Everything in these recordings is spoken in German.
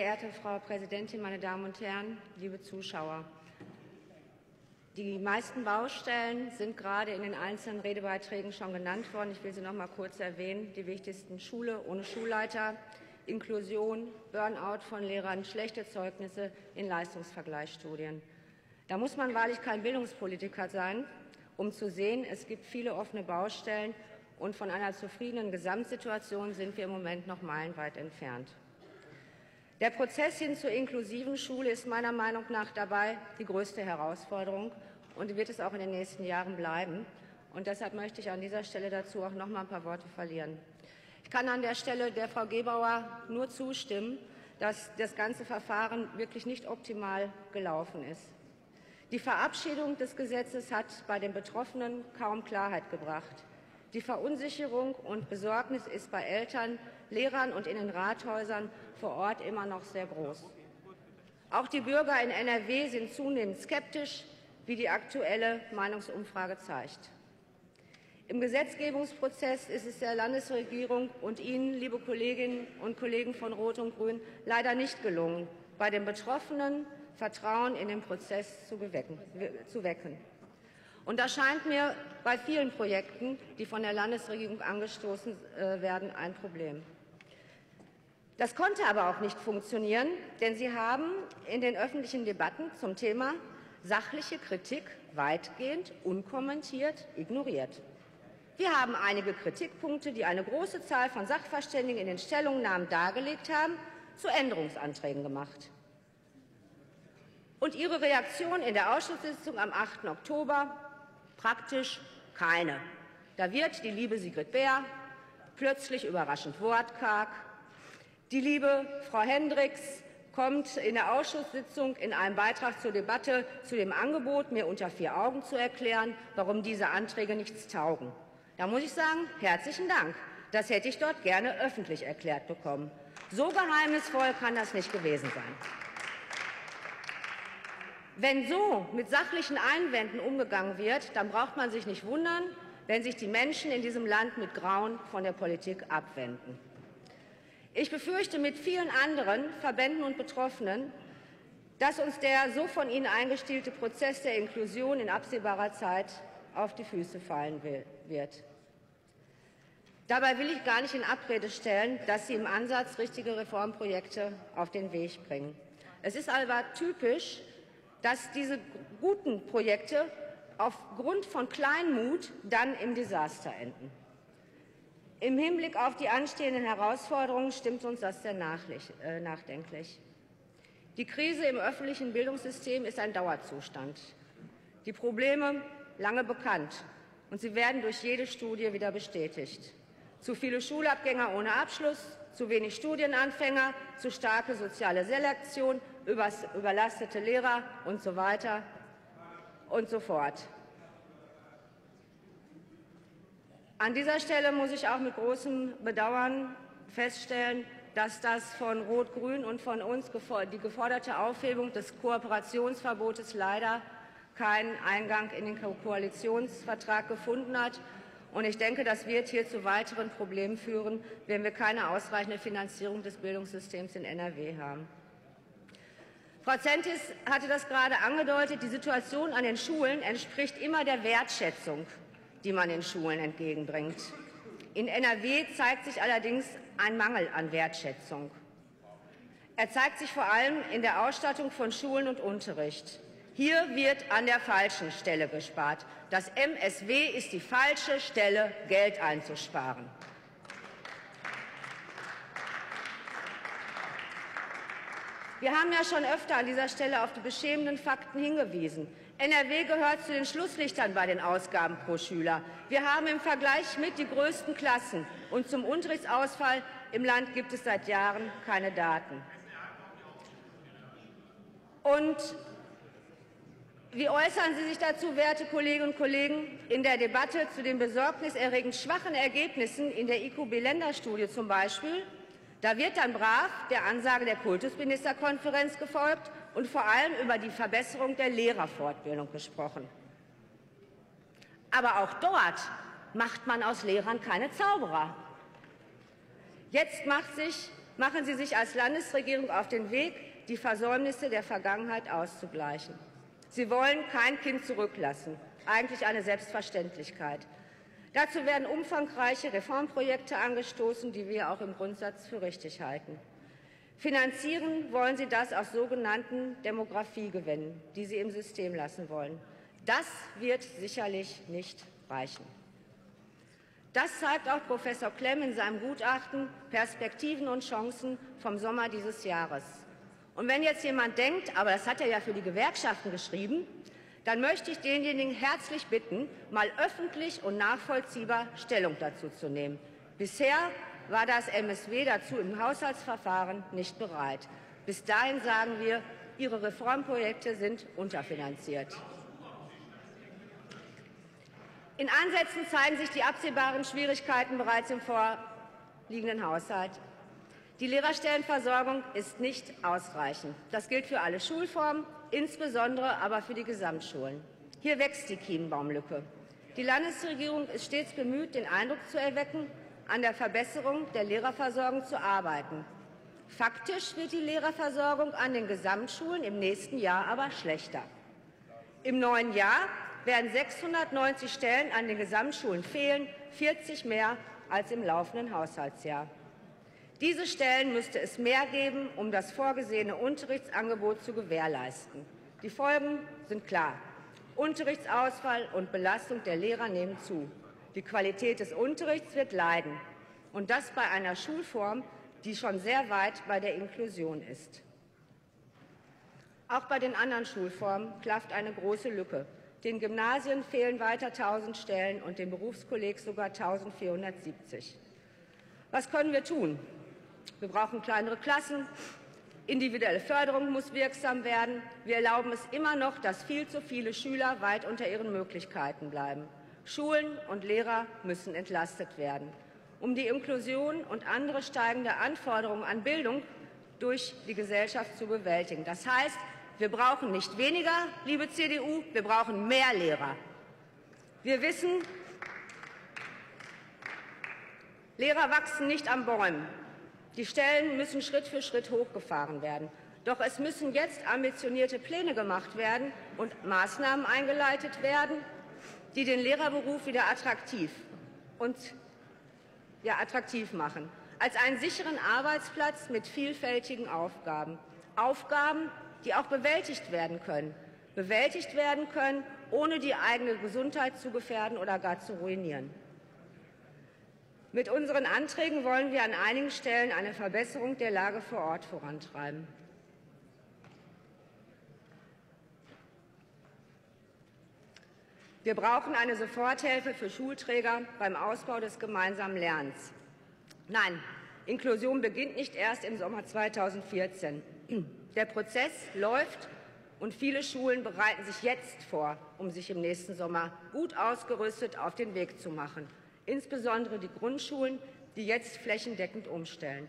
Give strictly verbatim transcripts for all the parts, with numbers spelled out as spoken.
Verehrte Frau Präsidentin, meine Damen und Herren, liebe Zuschauer! Die meisten Baustellen sind gerade in den einzelnen Redebeiträgen schon genannt worden. Ich will sie noch mal kurz erwähnen. Die wichtigsten: Schule ohne Schulleiter, Inklusion, Burnout von Lehrern, schlechte Zeugnisse in Leistungsvergleichsstudien. Da muss man wahrlich kein Bildungspolitiker sein, um zu sehen, es gibt viele offene Baustellen, und von einer zufriedenen Gesamtsituation sind wir im Moment noch meilenweit entfernt. Der Prozess hin zur inklusiven Schule ist meiner Meinung nach dabei die größte Herausforderung und wird es auch in den nächsten Jahren bleiben. Und deshalb möchte ich an dieser Stelle dazu auch noch mal ein paar Worte verlieren. Ich kann an der Stelle der Frau Gebauer nur zustimmen, dass das ganze Verfahren wirklich nicht optimal gelaufen ist. Die Verabschiedung des Gesetzes hat bei den Betroffenen kaum Klarheit gebracht. Die Verunsicherung und Besorgnis ist bei Eltern, Lehrern und in den Rathäusern vor Ort immer noch sehr groß. Auch die Bürger in N R W sind zunehmend skeptisch, wie die aktuelle Meinungsumfrage zeigt. Im Gesetzgebungsprozess ist es der Landesregierung und Ihnen, liebe Kolleginnen und Kollegen von Rot und Grün, leider nicht gelungen, bei den Betroffenen Vertrauen in den Prozess zu wecken. Und das scheint mir bei vielen Projekten, die von der Landesregierung angestoßen werden, ein Problem. Das konnte aber auch nicht funktionieren, denn Sie haben in den öffentlichen Debatten zum Thema sachliche Kritik weitgehend unkommentiert ignoriert. Wir haben einige Kritikpunkte, die eine große Zahl von Sachverständigen in den Stellungnahmen dargelegt haben, zu Änderungsanträgen gemacht. Und Ihre Reaktion in der Ausschusssitzung am achten Oktober? Praktisch keine. Da wird die liebe Sigrid Bär plötzlich überraschend wortkarg. Die liebe Frau Hendricks kommt in der Ausschusssitzung in einem Beitrag zur Debatte zu dem Angebot, mir unter vier Augen zu erklären, warum diese Anträge nichts taugen. Da muss ich sagen, herzlichen Dank. Das hätte ich dort gerne öffentlich erklärt bekommen. So geheimnisvoll kann das nicht gewesen sein. Wenn so mit sachlichen Einwänden umgegangen wird, dann braucht man sich nicht wundern, wenn sich die Menschen in diesem Land mit Grauen von der Politik abwenden. Ich befürchte mit vielen anderen Verbänden und Betroffenen, dass uns der so von Ihnen eingestielte Prozess der Inklusion in absehbarer Zeit auf die Füße fallen wird. Dabei will ich gar nicht in Abrede stellen, dass Sie im Ansatz richtige Reformprojekte auf den Weg bringen. Es ist aber typisch, dass diese guten Projekte aufgrund von Kleinmut dann im Desaster enden. Im Hinblick auf die anstehenden Herausforderungen stimmt uns das sehr nachdenklich. Die Krise im öffentlichen Bildungssystem ist ein Dauerzustand. Die Probleme lange bekannt, und sie werden durch jede Studie wieder bestätigt. Zu viele Schulabgänger ohne Abschluss, zu wenig Studienanfänger, zu starke soziale Selektion, überlastete Lehrer und so weiter und so fort. An dieser Stelle muss ich auch mit großem Bedauern feststellen, dass das von Rot-Grün und von uns die geforderte Aufhebung des Kooperationsverbotes leider keinen Eingang in den Koalitionsvertrag gefunden hat. Und ich denke, das wird hier zu weiteren Problemen führen, wenn wir keine ausreichende Finanzierung des Bildungssystems in N R W haben. Frau Zentis hatte das gerade angedeutet, die Situation an den Schulen entspricht immer der Wertschätzung, die man den Schulen entgegenbringt. In N R W zeigt sich allerdings ein Mangel an Wertschätzung. Er zeigt sich vor allem in der Ausstattung von Schulen und Unterricht. Hier wird an der falschen Stelle gespart. Das M S W ist die falsche Stelle, Geld einzusparen. Wir haben ja schon öfter an dieser Stelle auf die beschämenden Fakten hingewiesen. N R W gehört zu den Schlusslichtern bei den Ausgaben pro Schüler. Wir haben im Vergleich mit die größten Klassen, und zum Unterrichtsausfall im Land gibt es seit Jahren keine Daten. Und wie äußern Sie sich dazu, werte Kolleginnen und Kollegen, in der Debatte zu den besorgniserregend schwachen Ergebnissen in der I Q B-Länderstudie zum Beispiel? Da wird dann brav der Ansage der Kultusministerkonferenz gefolgt und vor allem über die Verbesserung der Lehrerfortbildung gesprochen. Aber auch dort macht man aus Lehrern keine Zauberer. Jetzt macht sich Machen Sie sich als Landesregierung auf den Weg, die Versäumnisse der Vergangenheit auszugleichen. Sie wollen kein Kind zurücklassen. Eigentlich eine Selbstverständlichkeit. Dazu werden umfangreiche Reformprojekte angestoßen, die wir auch im Grundsatz für richtig halten. Finanzieren wollen Sie das aus sogenannten Demografiegewinnen, die Sie im System lassen wollen. Das wird sicherlich nicht reichen. Das zeigt auch Professor Klemm in seinem Gutachten Perspektiven und Chancen vom Sommer dieses Jahres. Und wenn jetzt jemand denkt, aber das hat er ja für die Gewerkschaften geschrieben, dann möchte ich denjenigen herzlich bitten, mal öffentlich und nachvollziehbar Stellung dazu zu nehmen. Bisher war das M S W dazu im Haushaltsverfahren nicht bereit. Bis dahin sagen wir, Ihre Reformprojekte sind unterfinanziert. In Ansätzen zeigen sich die absehbaren Schwierigkeiten bereits im vorliegenden Haushalt. Die Lehrerstellenversorgung ist nicht ausreichend. Das gilt für alle Schulformen, insbesondere aber für die Gesamtschulen. Hier wächst die Kienbaumlücke. Die Landesregierung ist stets bemüht, den Eindruck zu erwecken, an der Verbesserung der Lehrerversorgung zu arbeiten. Faktisch wird die Lehrerversorgung an den Gesamtschulen im nächsten Jahr aber schlechter. Im neuen Jahr werden sechshundertneunzig Stellen an den Gesamtschulen fehlen, vierzig mehr als im laufenden Haushaltsjahr. Diese Stellen müsste es mehr geben, um das vorgesehene Unterrichtsangebot zu gewährleisten. Die Folgen sind klar. Unterrichtsausfall und Belastung der Lehrer nehmen zu. Die Qualität des Unterrichts wird leiden. Und das bei einer Schulform, die schon sehr weit bei der Inklusion ist. Auch bei den anderen Schulformen klafft eine große Lücke. Den Gymnasien fehlen weiter tausend Stellen und dem Berufskolleg sogar eintausendvierhundertsiebzig. Was können wir tun? Wir brauchen kleinere Klassen. Individuelle Förderung muss wirksam werden. Wir erlauben es immer noch, dass viel zu viele Schüler weit unter ihren Möglichkeiten bleiben. Schulen und Lehrer müssen entlastet werden. Um die Inklusion und andere steigende Anforderungen an Bildung durch die Gesellschaft zu bewältigen. Das heißt, wir brauchen nicht weniger, liebe C D U, wir brauchen mehr Lehrer. Wir wissen, Lehrer wachsen nicht an Bäumen. Die Stellen müssen Schritt für Schritt hochgefahren werden. Doch es müssen jetzt ambitionierte Pläne gemacht werden und Maßnahmen eingeleitet werden, die den Lehrerberuf wieder attraktiv und ja, attraktiv machen. Als einen sicheren Arbeitsplatz mit vielfältigen Aufgaben. Aufgaben, die auch bewältigt werden können, bewältigt werden können, ohne die eigene Gesundheit zu gefährden oder gar zu ruinieren. Mit unseren Anträgen wollen wir an einigen Stellen eine Verbesserung der Lage vor Ort vorantreiben. Wir brauchen eine Soforthilfe für Schulträger beim Ausbau des gemeinsamen Lernens. Nein, Inklusion beginnt nicht erst im Sommer zweitausendvierzehn. Der Prozess läuft und viele Schulen bereiten sich jetzt vor, um sich im nächsten Sommer gut ausgerüstet auf den Weg zu machen. Insbesondere die Grundschulen, die jetzt flächendeckend umstellen.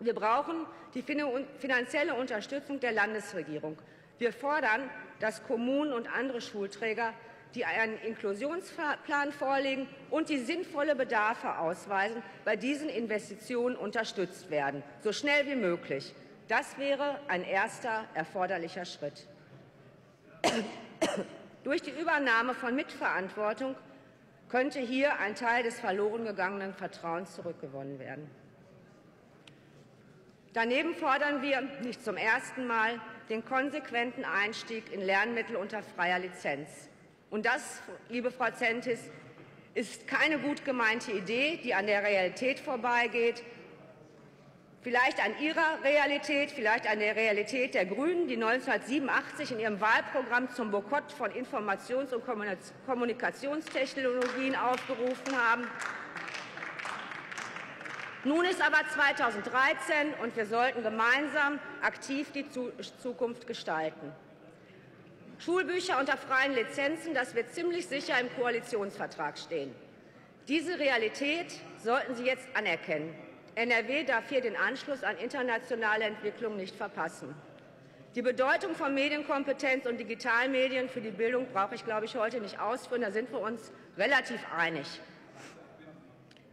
Wir brauchen die finanzielle Unterstützung der Landesregierung. Wir fordern, dass Kommunen und andere Schulträger, die einen Inklusionsplan vorlegen und die sinnvolle Bedarfe ausweisen, bei diesen Investitionen unterstützt werden, so schnell wie möglich. Das wäre ein erster erforderlicher Schritt. Durch die Übernahme von Mitverantwortung könnte hier ein Teil des verloren gegangenen Vertrauens zurückgewonnen werden. Daneben fordern wir nicht zum ersten Mal den konsequenten Einstieg in Lernmittel unter freier Lizenz. Und das, liebe Frau Zentis, ist keine gut gemeinte Idee, die an der Realität vorbeigeht. Vielleicht an Ihrer Realität, vielleicht an der Realität der Grünen, die neunzehnhundertsiebenundachtzig in ihrem Wahlprogramm zum Boykott von Informations- und Kommunikationstechnologien aufgerufen haben. Nun ist aber zweitausenddreizehn und wir sollten gemeinsam aktiv die Zukunft gestalten. Schulbücher unter freien Lizenzen, das wird ziemlich sicher im Koalitionsvertrag stehen. Diese Realität sollten Sie jetzt anerkennen. N R W darf hier den Anschluss an internationale Entwicklung nicht verpassen. Die Bedeutung von Medienkompetenz und Digitalmedien für die Bildung brauche ich, glaube ich, heute nicht ausführen. Da sind wir uns relativ einig.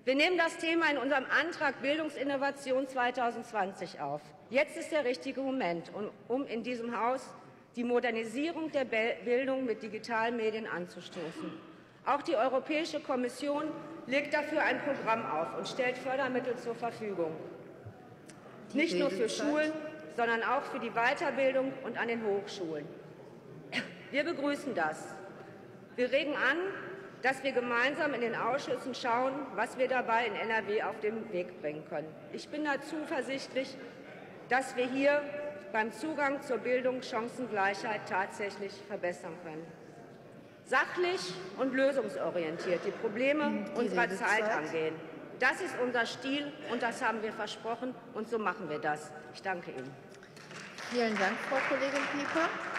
Wir nehmen das Thema in unserem Antrag Bildungsinnovation zweitausendzwanzig auf. Jetzt ist der richtige Moment, um in diesem Haus die Modernisierung der Bildung mit digitalen Medien anzustoßen. Auch die Europäische Kommission legt dafür ein Programm auf und stellt Fördermittel zur Verfügung. Nicht nur für Schulen, sondern auch für die Weiterbildung und an den Hochschulen. Wir begrüßen das. Wir regen an, dass wir gemeinsam in den Ausschüssen schauen, was wir dabei in N R W auf den Weg bringen können. Ich bin da zuversichtlich, dass wir hier beim Zugang zur Bildung Chancengleichheit tatsächlich verbessern können. Sachlich und lösungsorientiert die Probleme unserer Zeit angehen. Das ist unser Stil, und das haben wir versprochen, und so machen wir das. Ich danke Ihnen. Vielen Dank, Frau Kollegin Pieper.